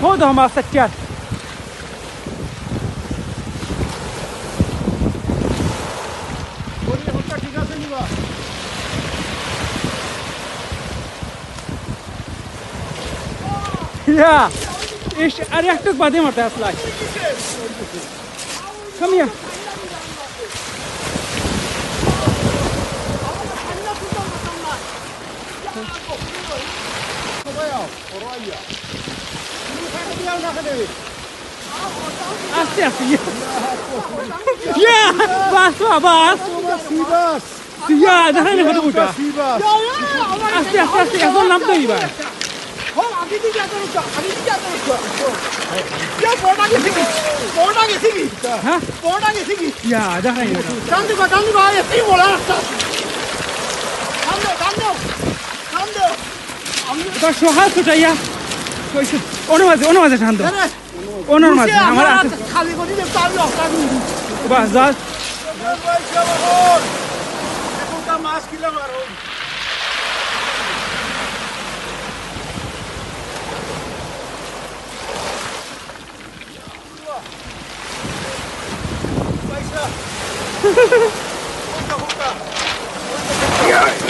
خود هم هست کرد. Yeah, it's a reactive body matter as like. Come here. Yeah, bas, bas. Yeah, that's how you do it. That's how you do it. I'm going to get out of the car. I'm going to get out of the car. Yeah, I'm going to go. Let's go, boys!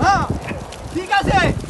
Huh? Take us.